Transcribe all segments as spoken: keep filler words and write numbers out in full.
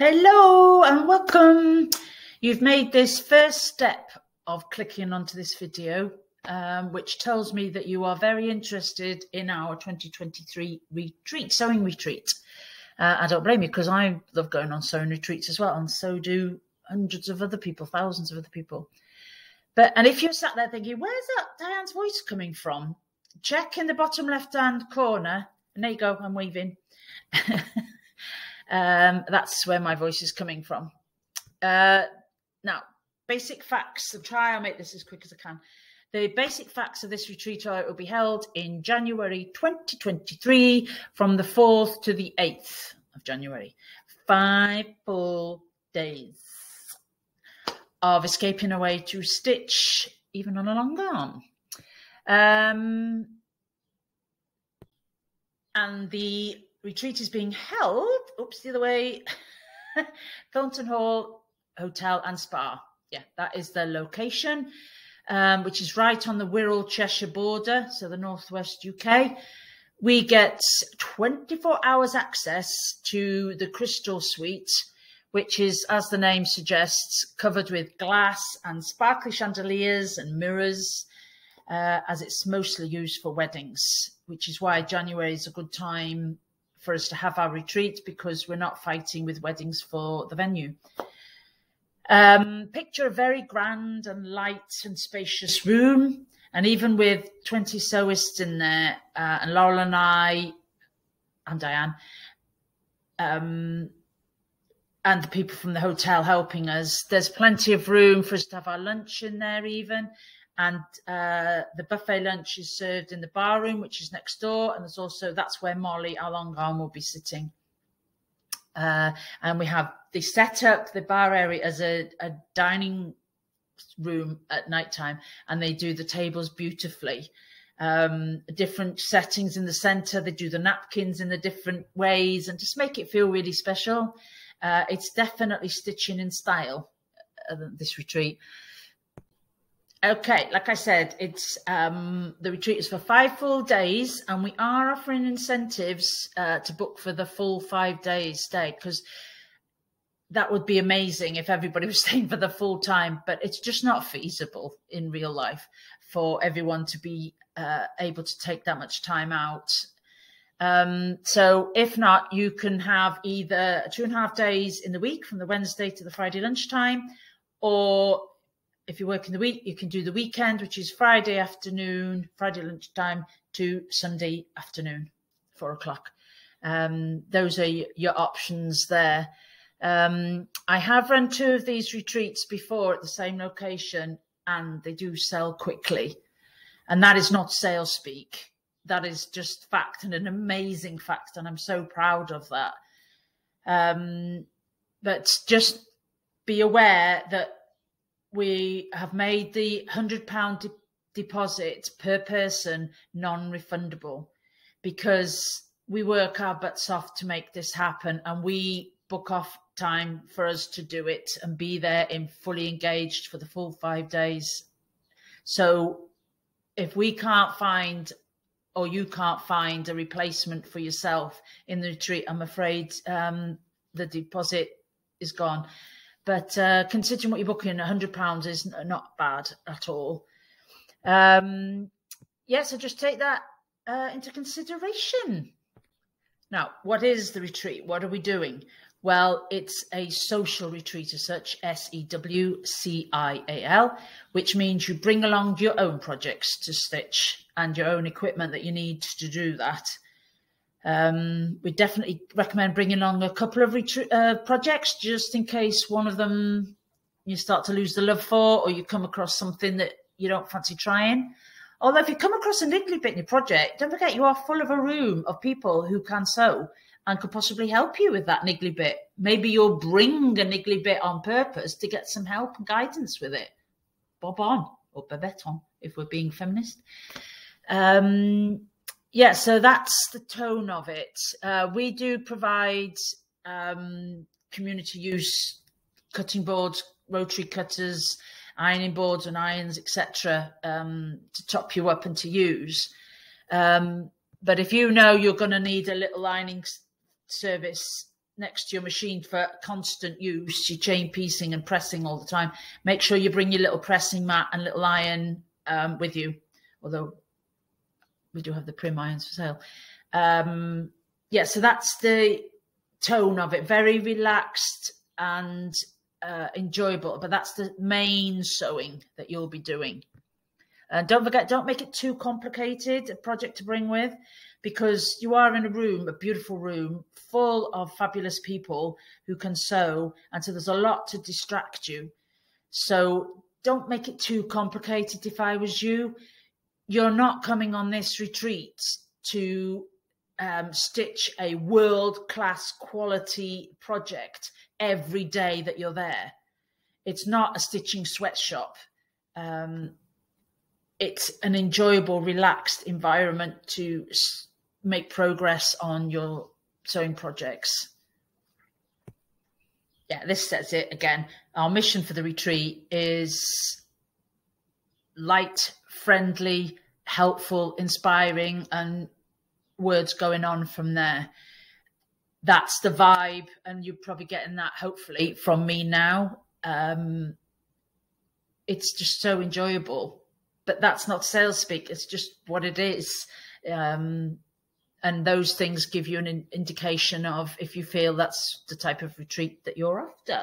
Hello and welcome. You've made this first step of clicking onto this video, um, which tells me that you are very interested in our twenty twenty-three retreat, sewing retreat. Uh, I don't blame you, because I love going on sewing retreats as well, and so do hundreds of other people, thousands of other people. But and if you're sat there thinking, where's that Diane's voice coming from? Check in the bottom left-hand corner, and there you go, I'm waving. Um, that's where my voice is coming from. Uh, now, basic facts. I'll try and make this as quick as I can. The basic facts of this retreat are it will be held in January twenty twenty-three from the fourth to the eighth of January. Five full days of escaping away to stitch, even on a long arm. Um, and the retreat is being held, oops, the other way, Thornton Hall Hotel and Spa. Yeah, that is the location, um, which is right on the Wirral-Cheshire border, so the northwest U K. We get twenty-four hours access to the Crystal Suite, which is, as the name suggests, covered with glass and sparkly chandeliers and mirrors, uh, as it's mostly used for weddings, which is why January is a good time for us to have our retreat, because we're not fighting with weddings for the venue. Um, picture a very grand and light and spacious room, and even with twenty sewists in there, uh, and Laurel and I, and Diane, um, and the people from the hotel helping us, there's plenty of room for us to have our lunch in there even, and uh, the buffet lunch is served in the bar room, which is next door, and there's also, that's where Mollie, our long arm, will be sitting. Uh, and we have, they set up the bar area as a, a dining room at nighttime, and they do the tables beautifully. Um, different settings in the centre, they do the napkins in the different ways, and just make it feel really special. Uh, it's definitely stitching in style, uh, this retreat. Okay, like I said, it's um, the retreat is for five full days, and we are offering incentives uh, to book for the full five days stay, because that would be amazing if everybody was staying for the full time, but it's just not feasible in real life for everyone to be uh, able to take that much time out. Um, so if not, you can have either two and a half days in the week from the Wednesday to the Friday lunchtime, or if you work in the week, you can do the weekend, which is Friday afternoon, Friday lunchtime to Sunday afternoon, four o'clock. Um, those are your options there. Um, I have run two of these retreats before at the same location, and they do sell quickly. And that is not sales speak. That is just fact, and an amazing fact. And I'm so proud of that. Um, but just be aware that we have made the one hundred pound de deposit per person non-refundable, because we work our butts off to make this happen, and we book off time for us to do it and be there and fully engaged for the full five days. So if we can't find, or you can't find, a replacement for yourself in the retreat, I'm afraid um, the deposit is gone. But uh, considering what you're booking, one hundred pounds is not bad at all. Um, yeah, so just take that uh, into consideration. Now, what is the retreat? What are we doing? Well, it's a social retreat as such, S E W C I A L, which means you bring along your own projects to stitch and your own equipment that you need to do that. Um, we definitely recommend bringing along a couple of uh, projects, just in case one of them you start to lose the love for, or you come across something that you don't fancy trying. Although if you come across a niggly bit in your project, don't forget you are full of a room of people who can sew and could possibly help you with that niggly bit. Maybe you'll bring a niggly bit on purpose to get some help and guidance with it. Bob on, or bobette on, if we're being feminist. Um... Yeah, so that's the tone of it. Uh, we do provide um, community use cutting boards, rotary cutters, ironing boards and irons, et cetera, um, to top you up and to use. Um, but if you know you're going to need a little ironing service next to your machine for constant use, your chain piecing and pressing all the time, make sure you bring your little pressing mat and little iron um, with you, although we do have the prim irons for sale. Um, yeah, so that's the tone of it, very relaxed and uh, enjoyable, but that's the main sewing that you'll be doing. And uh, don't forget, don't make it too complicated a project to bring with, because you are in a room, a beautiful room, full of fabulous people who can sew. And so there's a lot to distract you. So don't make it too complicated. If I was you, you're not coming on this retreat to um, stitch a world-class quality project every day that you're there. It's not a stitching sweatshop. Um, It's an enjoyable, relaxed environment to make progress on your sewing projects. Yeah, this says it again. Our mission for the retreat is light, friendly, helpful, inspiring, and words going on from there. That's the vibe, and you're probably getting that, hopefully, from me now. Um, it's just so enjoyable. But that's not sales speak. It's just what it is. Um, and those things give you an in indication of if you feel that's the type of retreat that you're after.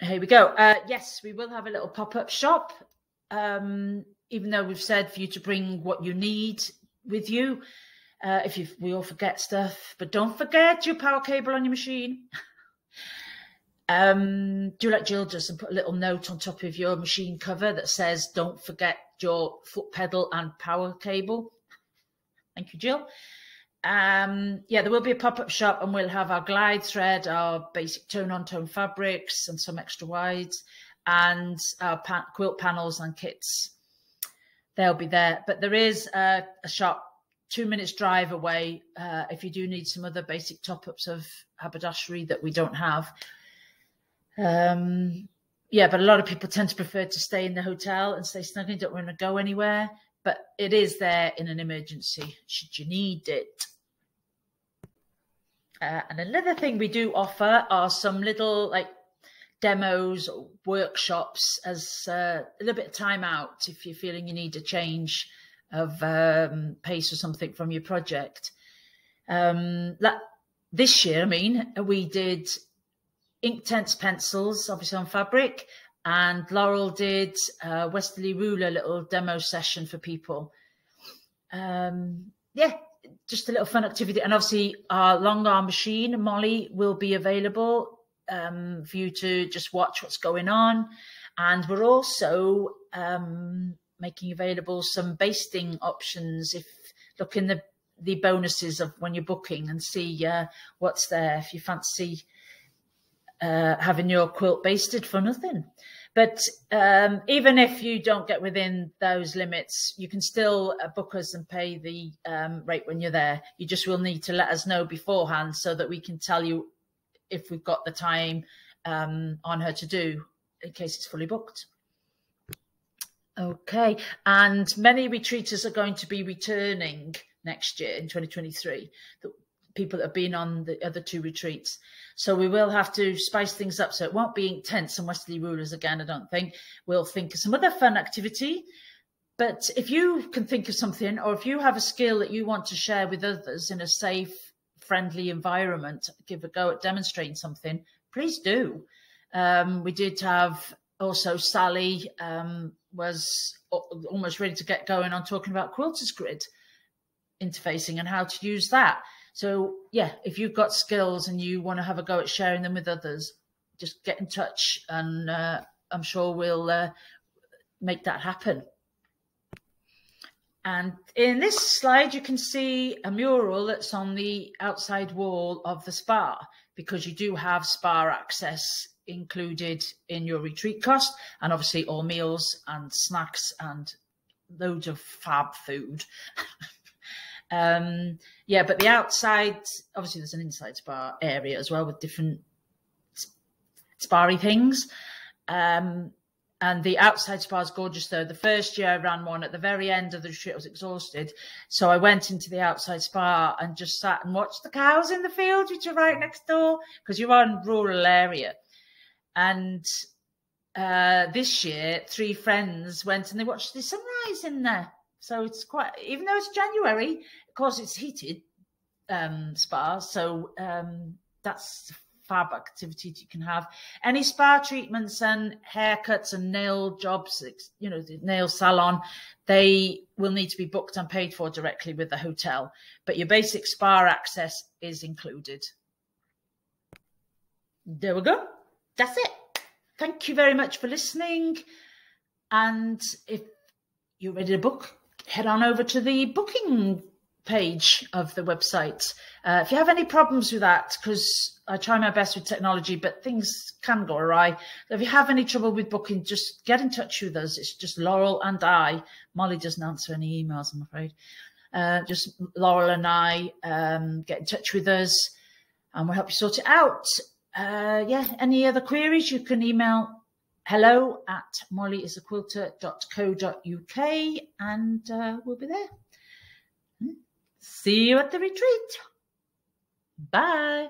Here we go. Uh, yes, we will have a little pop-up shop. Um, even though we've said for you to bring what you need with you. Uh, if you've, we all forget stuff, but don't forget your power cable on your machine. Um, do like Jill does and put a little note on top of your machine cover that says, don't forget your foot pedal and power cable. Thank you, Jill. Um, yeah, there will be a pop-up shop, and we'll have our glide thread, our basic tone-on-tone fabrics and some extra wides, and our pa quilt panels and kits. They'll be there. But there is a, a shop two minutes drive away uh, if you do need some other basic top-ups of haberdashery that we don't have. Um, yeah, but a lot of people tend to prefer to stay in the hotel and stay snugly, don't want to go anywhere, but it is there in an emergency should you need it. Uh, and another thing we do offer are some little like demos or workshops as uh, a little bit of time out if you're feeling you need a change of um, pace or something from your project. Um, that, this year, I mean, we did Inktense pencils, obviously on fabric, and Laurel did uh, Westerly ruler, little demo session for people. Um, yeah, just a little fun activity. And obviously our long arm machine, Mollie, will be available um, for you to just watch what's going on. And we're also um, making available some basting options. If look in the, the bonuses of when you're booking and see uh, what's there if you fancy Uh, having your quilt basted for nothing. But um, even if you don't get within those limits, you can still uh, book us and pay the um, rate when you're there. You just will need to let us know beforehand so that we can tell you if we've got the time um, on her to do in case it's fully booked. Okay, and many retreaters are going to be returning next year in twenty twenty-three. The, people that have been on the other two retreats. So we will have to spice things up. So it won't be Inktense and Westerly rulers again, I don't think. We'll think of some other fun activity. But if you can think of something, or if you have a skill that you want to share with others in a safe, friendly environment, give a go at demonstrating something, please do. Um, we did have also Sally um, was almost ready to get going on talking about Quilters Grid interfacing and how to use that. So, yeah, if you've got skills and you want to have a go at sharing them with others, just get in touch and uh, I'm sure we'll uh, make that happen. And in this slide, you can see a mural that's on the outside wall of the spa, because you do have spa access included in your retreat cost, and obviously all meals and snacks and loads of fab food. Um, yeah, but the outside, obviously there's an inside spa area as well with different spa-y things. Um, And the outside spa is gorgeous, though. The first year I ran one at the very end of the retreat, I was exhausted. So I went into the outside spa and just sat and watched the cows in the fields, which are right next door, because you're on a rural area. And uh, this year, three friends went and they watched the sunrise in there. So it's quite, even though it's January, of course it's heated um, spa. So um, that's fab activities you can have. Any spa treatments and haircuts and nail jobs, you know, the nail salon, they will need to be booked and paid for directly with the hotel. But your basic spa access is included. There we go. That's it. Thank you very much for listening. And if you're ready to book, head on over to the booking page of the website. Uh, if you have any problems with that, because I try my best with technology, but things can go awry. So if you have any trouble with booking, just get in touch with us. It's just Laurel and I. Mollie doesn't answer any emails, I'm afraid. Uh, just Laurel and I, um, get in touch with us and we'll help you sort it out. Uh, yeah, any other queries, you can email hello at mollie is a quilter dot co dot uk and uh, we'll be there. See you at the retreat. Bye.